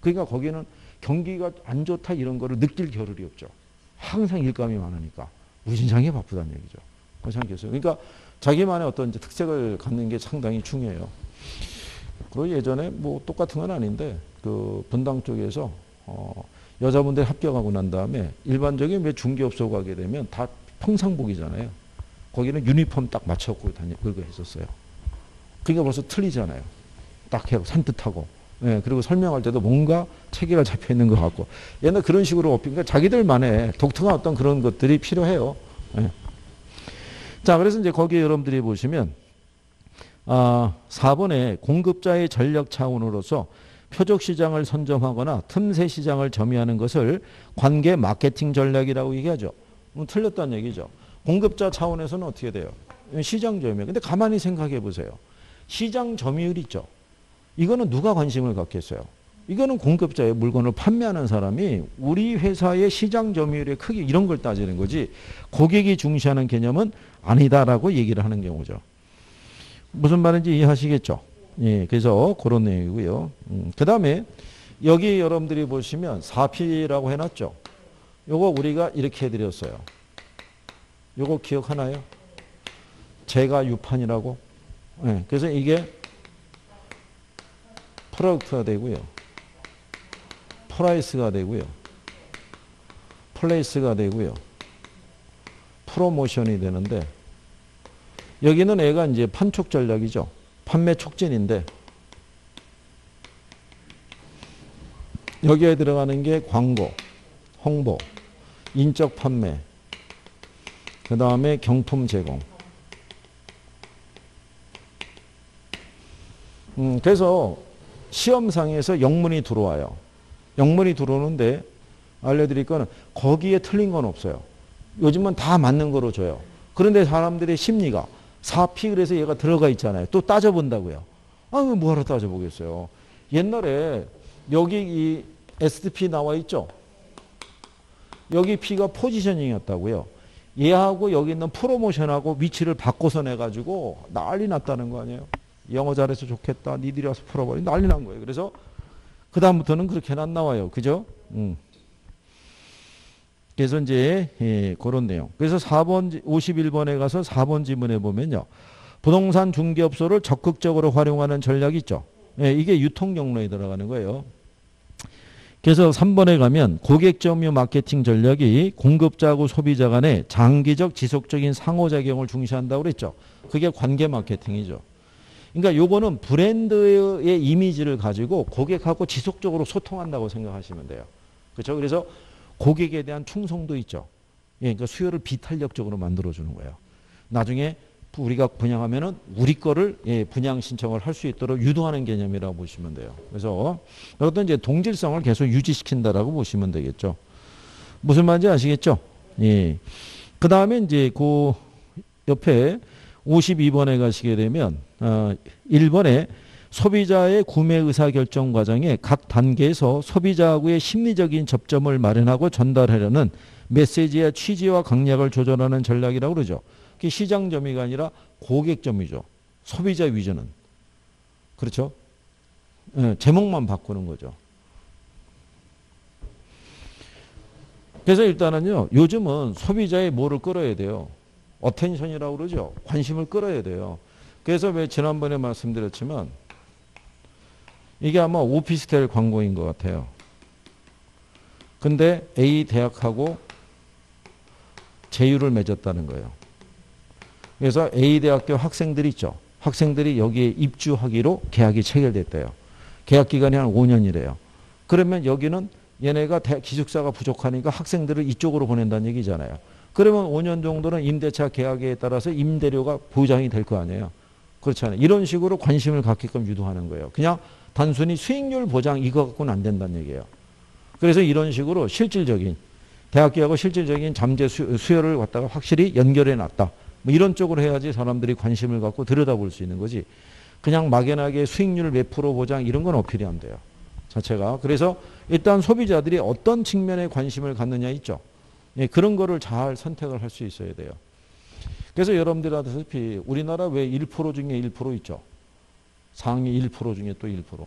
그러니까 거기는 경기가 안 좋다 이런 거를 느낄 겨를이 없죠. 항상 일감이 많으니까 무진장에 바쁘다는 얘기죠. 그렇지 않겠어요? 그러니까 자기만의 어떤 이제 특색을 갖는 게 상당히 중요해요. 그리고 예전에 뭐 똑같은 건 아닌데 그 분당 쪽에서 어 여자분들이 합격하고 난 다음에 일반적인 왜 중개업소 가게 되면 다 평상복이잖아요. 거기는 유니폼 딱 맞춰고 다니고 그거 했었어요. 그러니까 벌써 틀리잖아요. 딱 해고 산뜻하고. 예, 그리고 설명할 때도 뭔가 체계가 잡혀 있는 것 같고. 옛날 그런 식으로 업히니까 자기들만의 독특한 어떤 그런 것들이 필요해요. 예. 자, 그래서 이제 거기에 여러분들이 보시면, 아, 사 번에 공급자의 전략 차원으로서 표적시장을 선점하거나 틈새 시장을 점유하는 것을 관계 마케팅 전략이라고 얘기하죠. 음, 틀렸다는 얘기죠. 공급자 차원에서는 어떻게 돼요? 시장 점유. 근데 가만히 생각해 보세요. 시장 점유율이 있죠. 이거는 누가 관심을 갖겠어요? 이거는 공급자의 물건을 판매하는 사람이 우리 회사의 시장 점유율의 크기 이런 걸 따지는 거지, 고객이 중시하는 개념은 아니다라고 얘기를 하는 경우죠. 무슨 말인지 이해하시겠죠? 예, 그래서 그런 내용이고요. 음, 그 다음에 여기 여러분들이 보시면 사피라고 해놨죠. 요거 우리가 이렇게 해드렸어요. 요거 기억하나요? 제가 유판이라고. 예, 그래서 이게 프로덕트가 되고요. 프라이스가 되고요. 플레이스가 되고요. 프로모션이 되는데, 여기는 애가 이제 판촉 전략이죠. 판매 촉진인데, 여기에 들어가는 게 광고, 홍보, 인적 판매, 그 다음에 경품 제공. 음, 그래서 시험상에서 영문이 들어와요. 영문이 들어오는데 알려드릴 거는 거기에 틀린 건 없어요. 요즘은 다 맞는 거로 줘요. 그런데 사람들의 심리가 사 피 그래서 얘가 들어가 있잖아요. 또 따져본다고요. 아, 뭐하러 따져보겠어요. 옛날에 여기 이 에스 피 나와 있죠. 여기 P가 포지셔닝이었다고요. 얘하고 여기 있는 프로모션하고 위치를 바꿔서 내가지고 난리 났다는 거 아니에요. 영어 잘해서 좋겠다. 니들이 와서 풀어버린 난리 난 거예요. 그래서 그 다음부터는 그렇게는 안 나와요. 그죠? 음. 그래서 이제 예, 그런 내용. 그래서 사 번 오십일 번에 가서 사 번 지문에 보면요. 부동산 중개업소를 적극적으로 활용하는 전략이 있죠. 예, 이게 유통 경로에 들어가는 거예요. 그래서 삼 번에 가면 고객 점유 마케팅 전략이 공급자하고 소비자 간의 장기적 지속적인 상호작용을 중시한다고 그랬죠. 그게 관계 마케팅이죠. 그러니까 요거는 브랜드의 이미지를 가지고 고객하고 지속적으로 소통한다고 생각하시면 돼요. 그렇죠? 그래서 고객에 대한 충성도 있죠. 예, 그러니까 수요를 비탄력적으로 만들어주는 거예요. 나중에 우리가 분양하면은 우리 거를 예, 분양 신청을 할 수 있도록 유도하는 개념이라고 보시면 돼요. 그래서 어떤 이제 동질성을 계속 유지시킨다라고 보시면 되겠죠. 무슨 말인지 아시겠죠? 예. 그 다음에 이제 그 옆에 오십이 번에 가시게 되면 어, 일 번에 소비자의 구매 의사 결정 과정에 각 단계에서 소비자하고의 심리적인 접점을 마련하고 전달하려는 메시지의 취지와 강약을 조절하는 전략이라고 그러죠. 그게 시장 점유가 아니라 고객 점유죠. 소비자 위주는. 그렇죠? 네, 제목만 바꾸는 거죠. 그래서 일단은요. 요즘은 소비자의 뭐를 끌어야 돼요. 어텐션이라고 그러죠. 관심을 끌어야 돼요. 그래서 왜 지난번에 말씀드렸지만 이게 아마 오피스텔 광고인 것 같아요. 근데 A 대학하고 제휴를 맺었다는 거예요. 그래서 A 대학교 학생들이 있죠. 학생들이 여기에 입주하기로 계약이 체결됐대요. 계약 기간이 한 오 년이래요. 그러면 여기는 얘네가 기숙사가 부족하니까 학생들을 이쪽으로 보낸다는 얘기잖아요. 그러면 오 년 정도는 임대차 계약에 따라서 임대료가 보장이 될 거 아니에요. 그렇지 않아요. 이런 식으로 관심을 갖게끔 유도하는 거예요. 그냥 단순히 수익률 보장 이거 갖고는 안 된다는 얘기예요. 그래서 이런 식으로 실질적인 대학교하고 실질적인 잠재 수요를 갖다가 확실히 연결해 놨다. 뭐 이런 쪽으로 해야지 사람들이 관심을 갖고 들여다볼 수 있는 거지. 그냥 막연하게 수익률 몇 프로 보장 이런 건 어필이 안 돼요. 자체가. 그래서 일단 소비자들이 어떤 측면에 관심을 갖느냐 있죠. 예, 그런 거를 잘 선택을 할 수 있어야 돼요. 그래서 여러분들 아시다시피 우리나라 왜 일 퍼센트 중에 일 퍼센트 있죠. 상위 일 퍼센트 중에 또 일 퍼센트.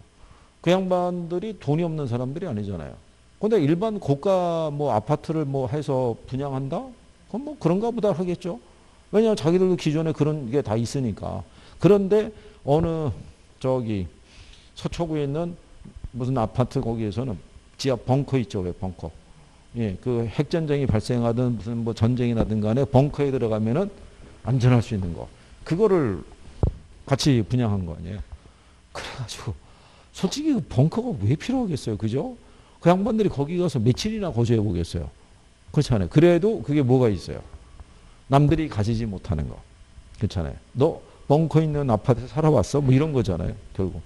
그 양반들이 돈이 없는 사람들이 아니잖아요. 근데 일반 고가 뭐 아파트를 뭐 해서 분양한다? 그럼 뭐 그런가 보다 하겠죠. 왜냐하면 자기들도 기존에 그런 게 다 있으니까. 그런데 어느 저기 서초구에 있는 무슨 아파트 거기에서는 지하 벙커 있죠. 왜 벙커. 예, 그 핵전쟁이 발생하든 무슨 뭐 전쟁이 나든 간에 벙커에 들어가면은 안전할 수 있는 거. 그거를 같이 분양한 거 아니에요. 그래가지고 솔직히 벙커가 왜 필요하겠어요. 그죠? 그 양반들이 거기 가서 며칠이나 거주해 보겠어요. 그렇잖아요. 그래도 그게 뭐가 있어요. 남들이 가지지 못하는 거. 그렇잖아요. 너 벙커 있는 아파트에 살아왔어? 뭐 이런 거잖아요. 결국.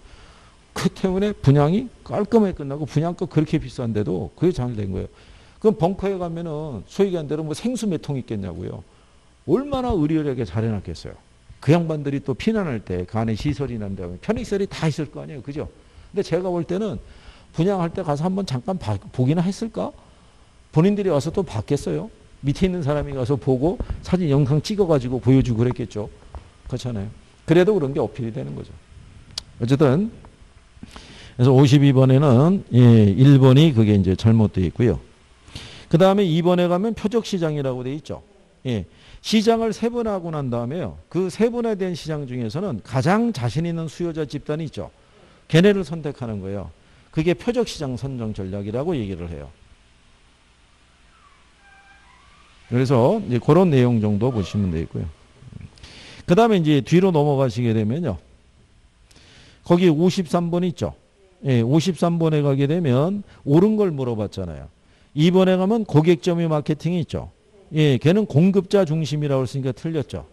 그 때문에 분양이 깔끔하게 끝나고 분양값 그렇게 비싼데도 그게 잘 된 거예요. 그럼 벙커에 가면은 소위 한 대로 뭐 생수 몇 통 있겠냐고요. 얼마나 의리하게 잘 해놨겠어요. 그 양반들이 또 피난할 때 그 안에 시설이 난다면 편의시설이 다 있을 거 아니에요. 그죠? 근데 제가 볼 때는 분양할 때 가서 한번 잠깐 봐, 보기나 했을까? 본인들이 와서 또 봤겠어요? 밑에 있는 사람이 가서 보고 사진 영상 찍어가지고 보여주고 그랬겠죠. 그렇잖아요. 그래도 그런 게 어필이 되는 거죠. 어쨌든 그래서 오십이 번에는 예, 일 번이 그게 이제 잘못되어 있고요. 그 다음에 이 번에 가면 표적시장이라고 돼 있죠. 예. 시장을 세분화하고 난 다음에요. 그 세분화된 시장 중에서는 가장 자신 있는 수요자 집단이 있죠. 걔네를 선택하는 거예요. 그게 표적시장 선정 전략이라고 얘기를 해요. 그래서 이제 그런 내용 정도 보시면 되겠고요. 그 다음에 이제 뒤로 넘어가시게 되면요. 거기 오십삼 번 있죠. 예, 오십삼 번에 가게 되면 옳은 걸 물어봤잖아요. 이 번에 가면 고객 점유 마케팅이 있죠. 예, 걔는 공급자 중심이라고 했으니까 틀렸죠.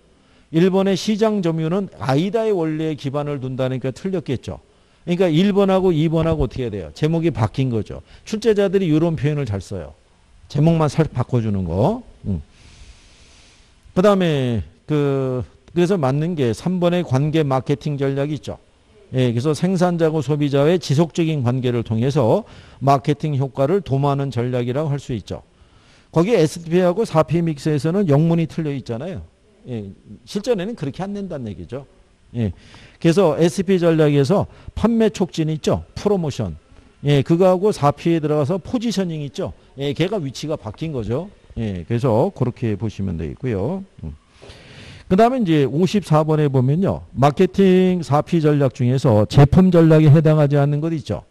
일 번의 시장 점유는 아이다의 원리에 기반을 둔다니까 틀렸겠죠. 그러니까 일 번하고 이 번하고 어떻게 돼요? 제목이 바뀐 거죠. 출제자들이 이런 표현을 잘 써요. 제목만 살 바꿔주는 거. 음. 그다음에 그 그래서 맞는 게 삼 번의 관계 마케팅 전략이 있죠. 예, 그래서 생산자고 소비자의 지속적인 관계를 통해서 마케팅 효과를 도모하는 전략이라고 할 수 있죠. 거기에 에스 피 하고 사 피 믹스에서는 영문이 틀려 있잖아요. 예, 실전에는 그렇게 안 낸다는 얘기죠. 예, 그래서 에스 피 전략에서 판매 촉진 있죠. 프로모션. 예, 그거하고 사 피에 들어가서 포지셔닝 있죠. 예, 걔가 위치가 바뀐 거죠. 예, 그래서 그렇게 보시면 되겠고요. 음. 그 다음에 이제 오십사 번에 보면요. 마케팅 사 피 전략 중에서 제품 전략에 해당하지 않는 것 있죠.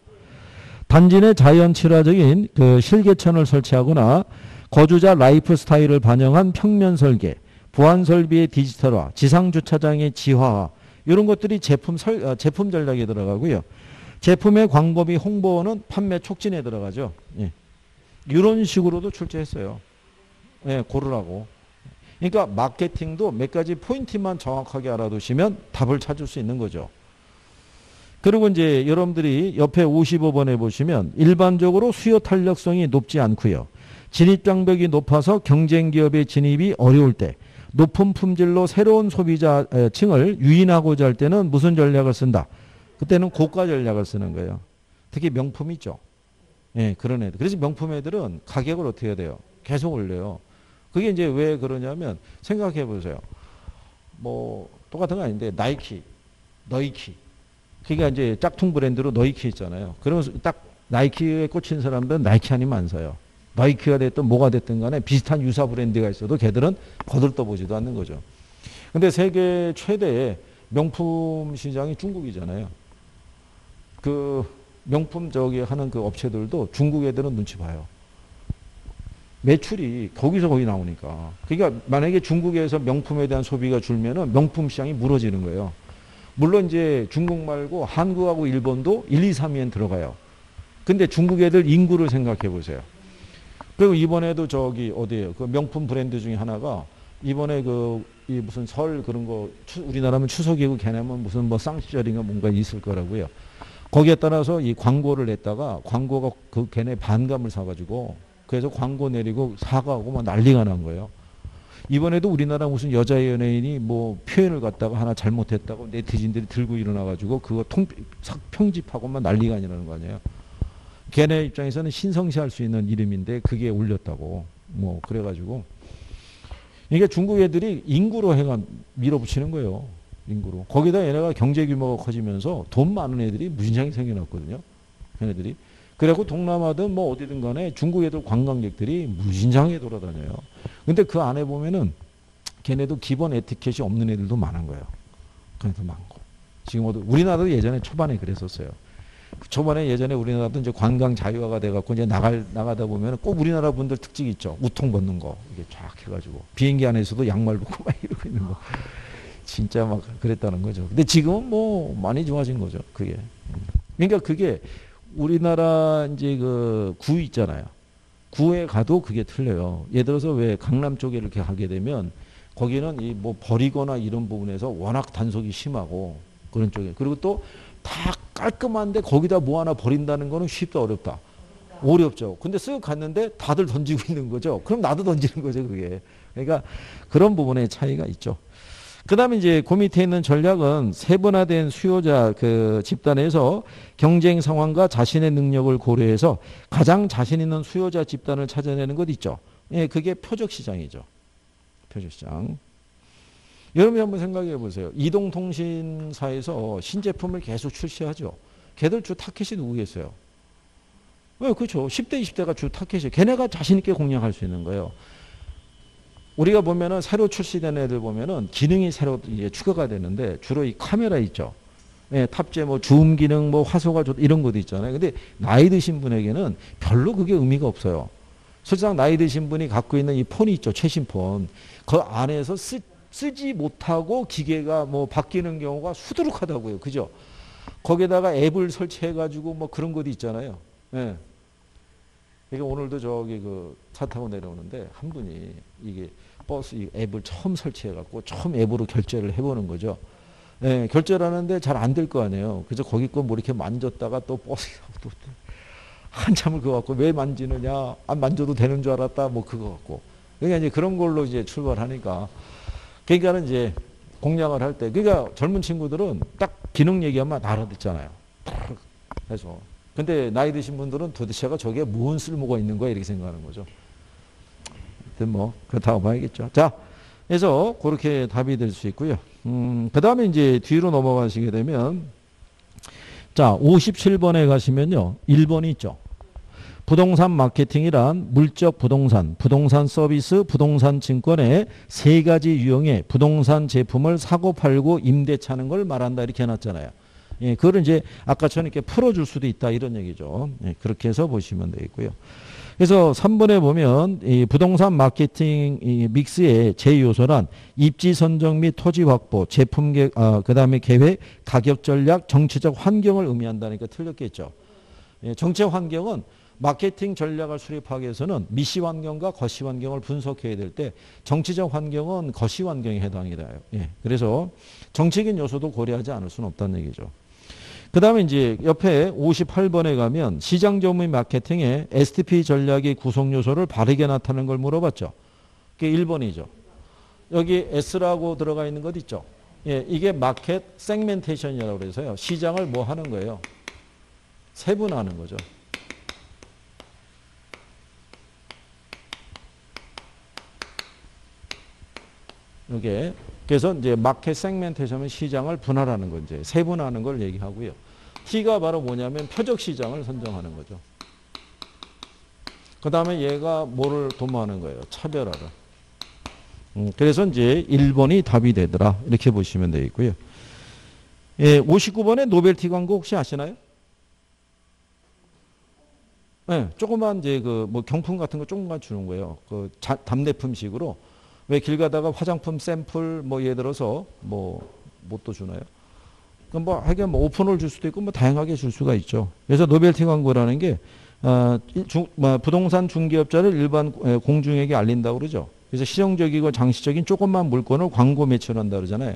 단지 내 자연 친화적인 그 실개천을 설치하거나 거주자 라이프 스타일을 반영한 평면 설계, 보안 설비의 디지털화, 지상 주차장의 지화화, 이런 것들이 제품 설, 제품 전략에 들어가고요. 제품의 광고비 홍보는 판매 촉진에 들어가죠. 예. 이런 식으로도 출제했어요. 예, 고르라고. 그러니까 마케팅도 몇 가지 포인트만 정확하게 알아두시면 답을 찾을 수 있는 거죠. 그리고 이제 여러분들이 옆에 오십오 번에 보시면 일반적으로 수요 탄력성이 높지 않고요. 진입 장벽이 높아서 경쟁 기업의 진입이 어려울 때, 높은 품질로 새로운 소비자층을 유인하고자 할 때는 무슨 전략을 쓴다? 그때는 고가 전략을 쓰는 거예요. 특히 명품 있죠. 예, 그런 애들. 그래서 명품 애들은 가격을 어떻게 해야 돼요? 계속 올려요. 그게 이제 왜 그러냐면 생각해 보세요. 뭐 똑같은 거 아닌데 나이키, 너이키. 그러니까 이제 짝퉁 브랜드로 너이키 있잖아요. 그러면서 딱 나이키에 꽂힌 사람들은 나이키 아니면 안 사요. 나이키가 됐든 뭐가 됐든 간에 비슷한 유사 브랜드가 있어도 걔들은 거들떠보지도 않는 거죠. 근데 세계 최대의 명품 시장이 중국이잖아요. 그 명품 저기 하는 그 업체들도 중국 애들은 눈치 봐요. 매출이 거기서 거기 나오니까. 그러니까 만약에 중국에서 명품에 대한 소비가 줄면은 명품 시장이 무너지는 거예요. 물론 이제 중국 말고 한국하고 일본도 일, 이, 삼 위엔 들어가요. 근데 중국 애들 인구를 생각해 보세요. 그리고 이번에도 저기 어디에요? 그 명품 브랜드 중에 하나가 이번에 그 이 무슨 설 그런 거 추, 우리나라면 추석이고 걔네면 무슨 뭐 쌍시절인가 뭔가 있을 거라고요. 거기에 따라서 이 광고를 냈다가 광고가 그 걔네 반감을 사가지고 그래서 광고 내리고 사과하고 막 난리가 난 거예요. 이번에도 우리나라 무슨 여자 연예인이 뭐 표현을 갖다가 하나 잘못했다고 네티즌들이 들고 일어나가지고 그거 통, 평집하고 막 난리가 아니라는 거 아니에요. 걔네 입장에서는 신성시할 수 있는 이름인데 그게 올렸다고 뭐 그래가지고. 그러니까 중국 애들이 인구로 해가 밀어붙이는 거예요. 인구로. 거기다 얘네가 경제 규모가 커지면서 돈 많은 애들이 무진장이 생겨났거든요. 걔네들이. 그래갖고 동남아든 뭐 어디든 간에 중국 애들 관광객들이 무진장에 돌아다녀요. 근데 그 안에 보면은 걔네도 기본 에티켓이 없는 애들도 많은 거예요. 걔네도 많고. 지금 우리나라도 예전에 초반에 그랬었어요. 초반에 예전에 우리나라도 이제 관광 자유화가 돼갖고 이제 나갈, 나가다 보면 꼭 우리나라 분들 특징 있죠. 우통 벗는 거. 이게 쫙 해가지고. 비행기 안에서도 양말 벗고 막 이러고 있는 거. 진짜 막 그랬다는 거죠. 근데 지금은 뭐 많이 좋아진 거죠. 그게. 그러니까 그게 우리나라 이제 그 구 있잖아요. 구에 가도 그게 틀려요. 예를 들어서 왜 강남 쪽에 이렇게 가게 되면 거기는 이 뭐 버리거나 이런 부분에서 워낙 단속이 심하고 그런 쪽에. 그리고 또 다 깔끔한데 거기다 뭐 하나 버린다는 거는 쉽다 어렵다. 어렵죠. 근데 쓱 갔는데 다들 던지고 있는 거죠. 그럼 나도 던지는 거죠. 그게. 그러니까 그런 부분의 차이가 있죠. 그 다음에 이제 그 밑에 있는 전략은 세분화된 수요자 그 집단에서 경쟁 상황과 자신의 능력을 고려해서 가장 자신 있는 수요자 집단을 찾아내는 것 있죠. 예, 그게 표적 시장이죠. 표적 시장. 여러분이 한번 생각해 보세요. 이동통신사에서 신제품을 계속 출시하죠. 걔들 주 타켓이 누구겠어요? 왜, 그렇죠. 십 대, 이십 대가 주 타켓이에요. 걔네가 자신있게 공략할 수 있는 거예요. 우리가 보면은 새로 출시된 애들 보면은 기능이 새로 이제 추가가 되는데 주로 이 카메라 있죠. 예, 탑재 뭐 줌 기능 뭐 화소가 좋 이런 것도 있잖아요. 근데 나이 드신 분에게는 별로 그게 의미가 없어요. 실상 나이 드신 분이 갖고 있는 이 폰이 있죠. 최신 폰. 그 안에서 쓰, 쓰지 못하고 기계가 뭐 바뀌는 경우가 수두룩하다고요. 그죠? 거기에다가 앱을 설치해가지고 뭐 그런 것도 있잖아요. 예. 이게 오늘도 저기 그 차 타고 내려오는데 한 분이 이게 버스 이 앱을 처음 설치해갖고 처음 앱으로 결제를 해보는 거죠. 예, 결제를 하는데 잘 안 될 거 아니에요. 그래서 거기 거 뭐 이렇게 만졌다가 또 버스에 또 한참을 그거 갖고 왜 만지느냐, 안 만져도 되는 줄 알았다, 뭐 그거 갖고. 그러니까 이제 그런 걸로 이제 출발하니까. 그러니까는 이제 공략을 할 때, 그러니까 젊은 친구들은 딱 기능 얘기하면 알아듣잖아요. 딱 해서. 근데 나이 드신 분들은 도대체가 저게 무슨 쓸모가 있는 거야 이렇게 생각하는 거죠. 하여튼 뭐 그렇다고 봐야겠죠. 자, 그래서 그렇게 답이 될 수 있고요. 음, 그 다음에 이제 뒤로 넘어가시게 되면, 자, 오십칠 번에 가시면요, 일 번이 있죠. 부동산 마케팅이란 물적 부동산, 부동산 서비스, 부동산 증권의 세 가지 유형의 부동산 제품을 사고 팔고 임대 차는 걸 말한다 이렇게 해놨잖아요. 예, 그걸 이제 아까처럼 이렇게 풀어줄 수도 있다 이런 얘기죠. 예, 그렇게 해서 보시면 되겠고요. 그래서 삼 번에 보면 이 부동산 마케팅 이 믹스의 제요소란 입지 선정 및 토지 확보, 제품 개, 아, 그다음에 계획, 가격 전략, 정치적 환경을 의미한다니까 틀렸겠죠. 예, 정책 환경은 마케팅 전략을 수립하기 위해서는 미시 환경과 거시 환경을 분석해야 될 때 정치적 환경은 거시 환경에 해당이 돼요. 예, 그래서 정치적인 요소도 고려하지 않을 수는 없다는 얘기죠. 그 다음에 이제 옆에 오십팔 번에 가면 시장 전문 마케팅의 에스티피 전략의 구성 요소를 바르게 나타내는 걸 물어봤죠. 그게 일 번이죠. 여기 S라고 들어가 있는 것 있죠. 예, 이게 마켓 세그멘테이션이라고 그래서요. 시장을 뭐 하는 거예요? 세분화하는 거죠. 이게 그래서 이제 마켓 세그멘테이션은 시장을 분할하는 거, 이제 세분화하는 걸 얘기하고요. T가 바로 뭐냐면 표적 시장을 선정하는 거죠. 그 다음에 얘가 뭐를 도모하는 거예요? 차별화를. 음, 그래서 이제 일 번이 답이 되더라. 이렇게 보시면 되겠고요. 예, 오십구 번에 노벨티 광고 혹시 아시나요? 예, 조그만 이제 그 뭐 경품 같은 거 조금만 주는 거예요. 그 자, 답례품식으로. 왜 길 가다가 화장품 샘플 뭐 예를 들어서 뭐 뭣도 주나요? 그럼 뭐 하여간 뭐 오픈을 줄 수도 있고 뭐 다양하게 줄 수가 있죠. 그래서 노벨티 광고라는 게 어, 중, 부동산 중개업자를 일반 공중에게 알린다고 그러죠. 그래서 실용적이고 장시적인 조금만 물건을 광고 매출한다 그러잖아요.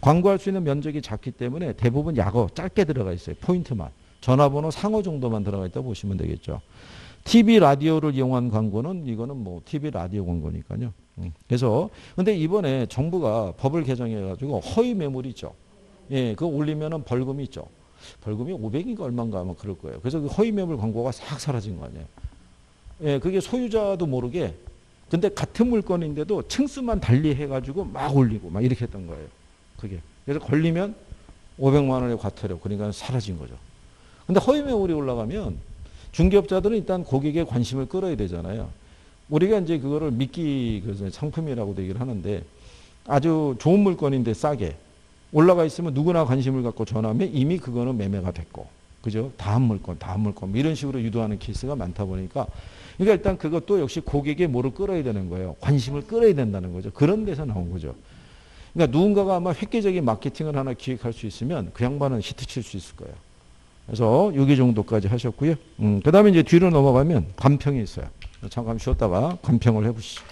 광고할 수 있는 면적이 작기 때문에 대부분 약어 짧게 들어가 있어요. 포인트만. 전화번호 상호 정도만 들어가 있다고 보시면 되겠죠. 티비 라디오를 이용한 광고는 이거는 뭐 티비 라디오 광고니까요. 그래서 근데 이번에 정부가 법을 개정해가지고 허위 매물이 있죠. 예, 그거 올리면은 벌금이 있죠. 벌금이 오백인가 얼마인가 아마 그럴 거예요. 그래서 그 허위 매물 광고가 싹 사라진 거 아니에요. 예, 그게 소유자도 모르게 근데 같은 물건인데도 층수만 달리 해가지고 막 올리고 막 이렇게 했던 거예요. 그게 그래서 걸리면 오백만 원의 과태료. 그러니까 사라진 거죠. 근데 허위 매물이 올라가면 중개업자들은 일단 고객의 관심을 끌어야 되잖아요. 우리가 이제 그거를 미끼 상품이라고도 얘기를 하는데 아주 좋은 물건인데 싸게 올라가 있으면 누구나 관심을 갖고 전화하면 이미 그거는 매매가 됐고, 그죠? 다음 물건, 다음 물건 이런 식으로 유도하는 케이스가 많다 보니까 그러니까 일단 그것도 역시 고객의 뭐를 끌어야 되는 거예요. 관심을 끌어야 된다는 거죠. 그런 데서 나온 거죠. 그러니까 누군가가 아마 획기적인 마케팅을 하나 기획할 수 있으면 그 양반은 히트 칠 수 있을 거예요. 그래서 요기 정도까지 하셨고요. 음, 그 다음에 이제 뒤로 넘어가면 관평이 있어요. 잠깐 쉬었다가 관평을 해보시죠.